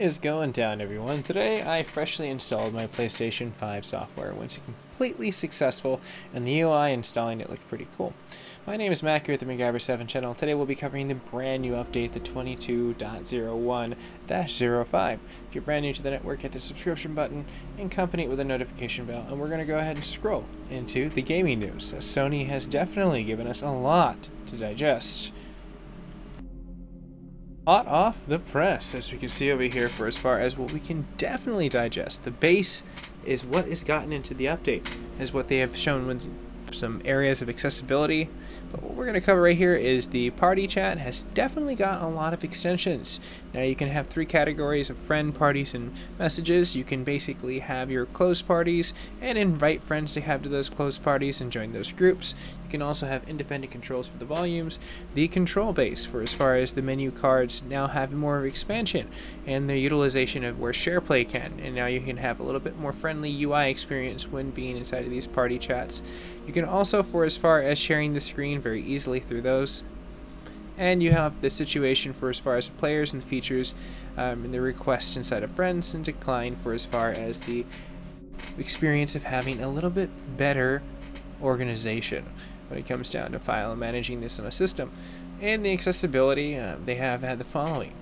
is going down, everyone. Today I freshly installed my PlayStation 5 software. It was completely successful, and the UI installing it looked pretty cool. My name is Mac here at the MacGyver 7 channel. Today we'll be covering the brand new update, the 22.01-05. If you're brand new to the network, hit the subscription button and accompany it with a notification bell, and we're going to go ahead and scroll into the gaming news. Sony has definitely given us a lot to digest. Hot off the press, as we can see over here, for as far as what we can definitely digest. The base is what is gotten into the update, is what they have shown with some areas of accessibility. But what we're going to cover right here is the party chat has definitely got a lot of extensions. Now you can have three categories of friend, parties, and messages. You can basically have your closed parties and invite friends to have to those closed parties and join those groups. You can also have independent controls for the volumes. The control base for as far as the menu cards now have more of expansion and the utilization of where SharePlay can. And now you can have a little bit more friendly UI experience when being inside of these party chats. You can also, for as far as sharing the screen very easily through those, and you have the situation for as far as the players and the features and the requests inside of friends, and decline for as far as the experience of having a little bit better organization when it comes down to file and managing this on a system. And the accessibility, they have had the following.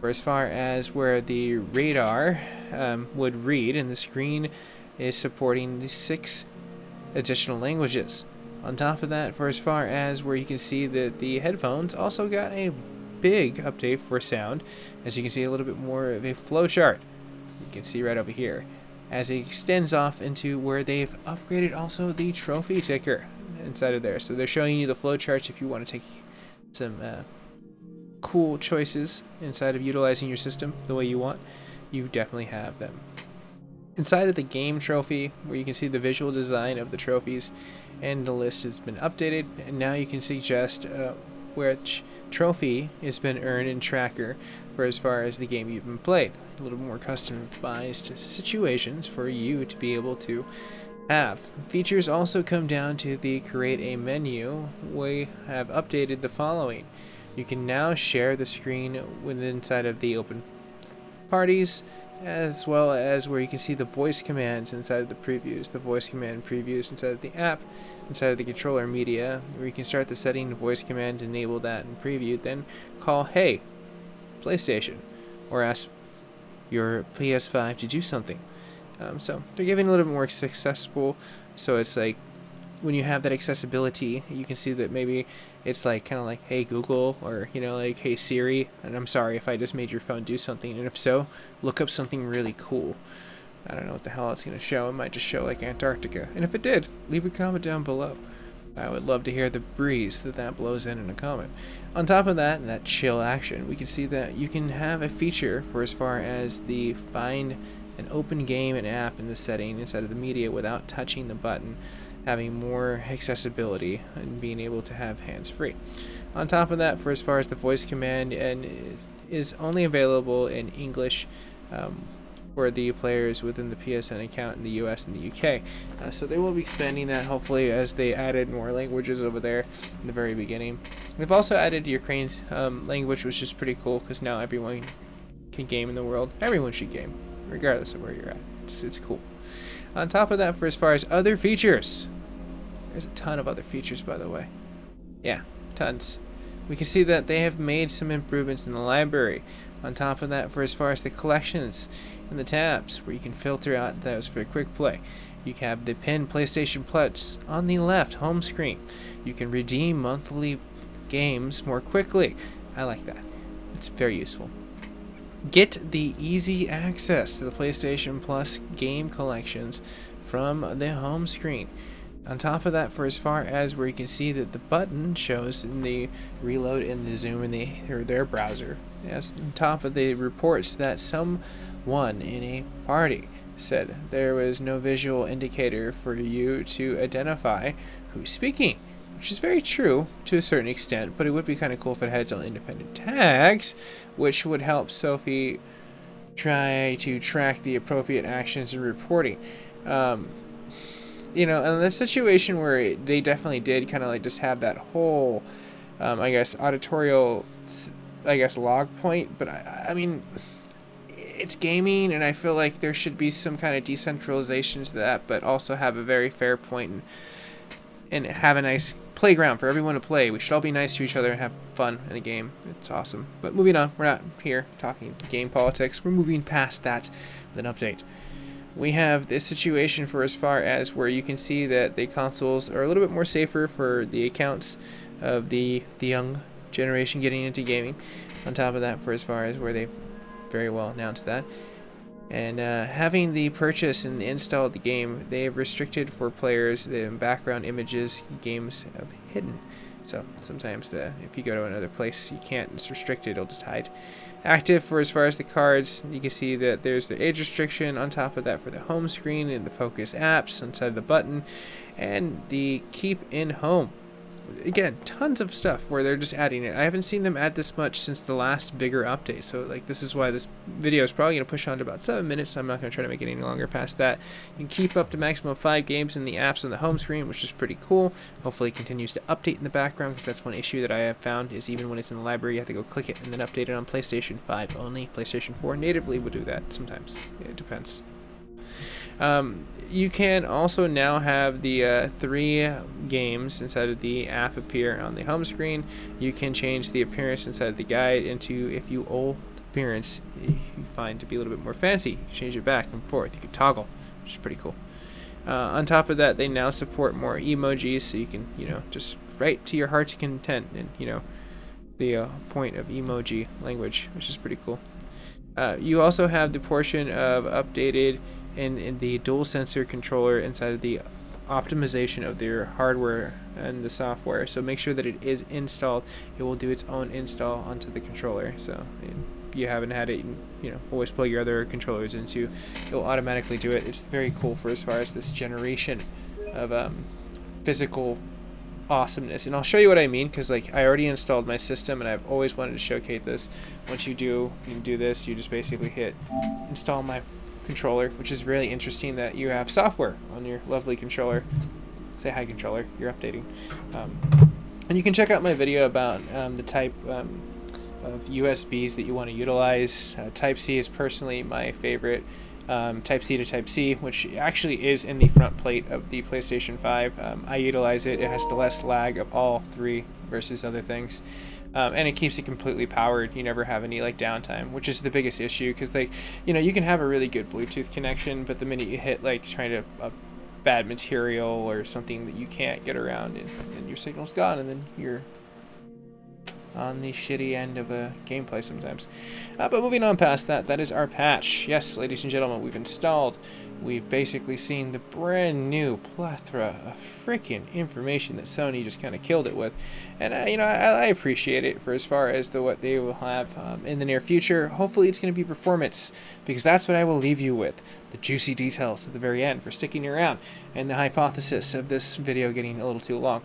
For as far as where the radar would read, and the screen is supporting the 6 additional languages. On top of that, for as far as where you can see that the headphones also got a big update for sound, as you can see a little bit more of a flowchart. You can see right over here, as it extends off into where they've upgraded also the trophy ticker inside of there. So they're showing you the flow charts if you want to take some cool choices inside of utilizing your system the way you want. You definitely have them. Inside of the game trophy, where you can see the visual design of the trophies, and the list has been updated, and now you can suggest which trophy has been earned in tracker for as far as the game you've been played. A little more customized situations for you to be able to have. Features also come down to the create a menu. We have updated the following. You can now share the screen within inside of the open parties, as well as where you can see the voice commands inside of the previews, the voice command previews inside of the app, inside of the controller media, where you can start the setting, voice commands, enable that and preview, then call hey PlayStation, or ask your PS5 to do something. So they're giving a little bit more accessible, so it's like when you have that accessibility, you can see that maybe it's like kind of like hey Google, or you know, like hey Siri, and I'm sorry if I just made your phone do something, and if so, look up something really cool. I don't know what the hell it's going to show. It might just show like Antarctica, and if it did, leave a comment down below. I would love to hear the breeze that blows in a comment. On top of that, that chill action, we can see that you can have a feature for as far as the find an open game and app in the setting inside of the media without touching the button, having more accessibility and being able to have hands-free. On top of that, for as far as the voice command, and is only available in English for the players within the PSN account in the US and the UK. So they will be expanding that hopefully as they added more languages over there in the very beginning. They've also added Ukraine's language, which is pretty cool because now everyone can game in the world. Everyone should game, regardless of where you're at. It's cool. On top of that, for as far as other features, there's a ton of other features, by the way. Yeah, tons. We can see that they have made some improvements in the library. On top of that, for as far as the collections and the tabs, where you can filter out those for quick play. You can have the pinned PlayStation Plus on the left home screen. You can redeem monthly games more quickly. I like that. It's very useful. Get the easy access to the PlayStation Plus game collections from the home screen. On top of that, for as far as where you can see that the button shows in the reload and the zoom in their browser. Yes, on top of the reports that someone in a party said there was no visual indicator for you to identify who's speaking, which is very true to a certain extent, but it would be kind of cool if it had its own independent tags, which would help Sophie try to track the appropriate actions and reporting. You know, in the situation where they definitely did kind of like just have that whole, I guess, auditorial, I guess, log point. But I mean, it's gaming, and I feel like there should be some kind of decentralization to that, but also have a very fair point and have a nice playground for everyone to play. We should all be nice to each other and have fun in a game. It's awesome. But moving on, we're not here talking game politics. We're moving past that with an update. We have this situation for as far as where you can see that the consoles are a little bit more safer for the accounts of the young generation getting into gaming. On top of that, for as far as where they very well announced that. And having the purchase and the install of the game, they have restricted for players the background images games have hidden. So sometimes if you go to another place, you can't, it's restricted, it'll just hide. Active for as far as the cards, you can see that there's the age restriction on top of that for the home screen and the focus apps inside the button and the keep in home. Again, tons of stuff where they're just adding it. I haven't seen them add this much since the last bigger update, so like this is why this video is probably going to push on to about 7 minutes. So I'm not going to try to make it any longer past that. You can keep up to maximum of 5 games in the apps on the home screen, which is pretty cool. Hopefully it continues to update in the background, because that's one issue that I have found is even when it's in the library, you have to go click it and then update it on PlayStation 5 only. PlayStation 4 natively will do that sometimes. It depends. You can also now have the 3 games inside of the app appear on the home screen. You can change the appearance inside of the guide into, if you old appearance you find to be a little bit more fancy, you can change it back and forth. You can toggle, which is pretty cool. On top of that, they now support more emojis, so you can, you know, just write to your heart's content, and you know the point of emoji language, which is pretty cool. You also have the portion of updated in the dual sensor controller inside of the optimization of their hardware and the software, so make sure that it is installed. It will do its own install onto the controller, so if you haven't had it, you know, always plug your other controllers into, it will automatically do it. It's very cool for as far as this generation of physical awesomeness, and I'll show you what I mean, because like I already installed my system and I've always wanted to showcase this. Once you do this, you just basically hit install my controller, which is really interesting that you have software on your lovely controller. Say hi, controller, you're updating. And you can check out my video about the type of USBs that you want to utilize. Type-C is personally my favorite. Type-C to Type-C, which actually is in the front plate of the PlayStation 5. I utilize it. It has the less lag of all 3 versus other things. And it keeps it completely powered. You never have any like downtime, which is the biggest issue, because like, you know, you can have a really good Bluetooth connection, but the minute you hit like trying to bad material or something that you can't get around, and your signal's gone, and then you're on the shitty end of a gameplay sometimes. But moving on past that, that is our patch. Yes, ladies and gentlemen, we've installed. We've basically seen the brand new plethora of freaking information that Sony just kind of killed it with. And, you know, I appreciate it for as far as the what they will have in the near future. Hopefully it's going to be performance, because that's what I will leave you with. The juicy details at the very end for sticking around. And the hypothesis of this video getting a little too long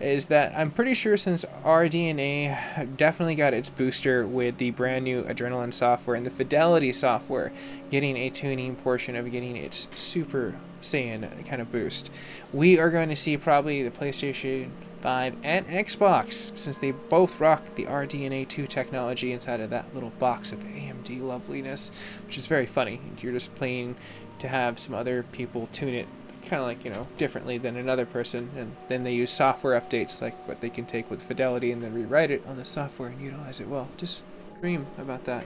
is that I'm pretty sure, since RDNA definitely got its booster with the brand new Adrenaline software and the Fidelity software getting a tuning portion of getting its Super Saiyan kind of boost, we are going to see probably the PlayStation 5 and Xbox, since they both rock the RDNA 2 technology inside of that little box of AMD loveliness, which is very funny. You're just playing to have some other people tune it kind of like, you know, differently than another person, and then they use software updates like what they can take with Fidelity and then rewrite it on the software and utilize it well. Just dream about that.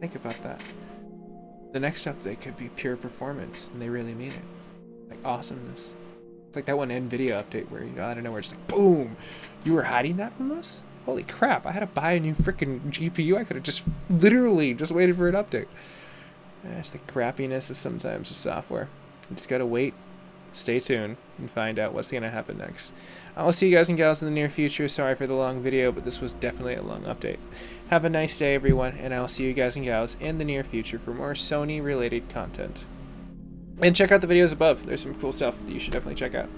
Think about that. The next update could be pure performance, and they really mean it. Like awesomeness. It's like that one NVIDIA update where, you know, I don't know, where it's like, boom! You were hiding that from us? Holy crap, I had to buy a new freaking GPU. I could have just literally just waited for an update. That's the crappiness of sometimes with software. You just gotta wait, stay tuned, and find out what's gonna happen next. I'll see you guys and gals in the near future. Sorry for the long video, but this was definitely a long update. Have a nice day, everyone, and I'll see you guys and gals in the near future for more Sony-related content. And check out the videos above. There's some cool stuff that you should definitely check out.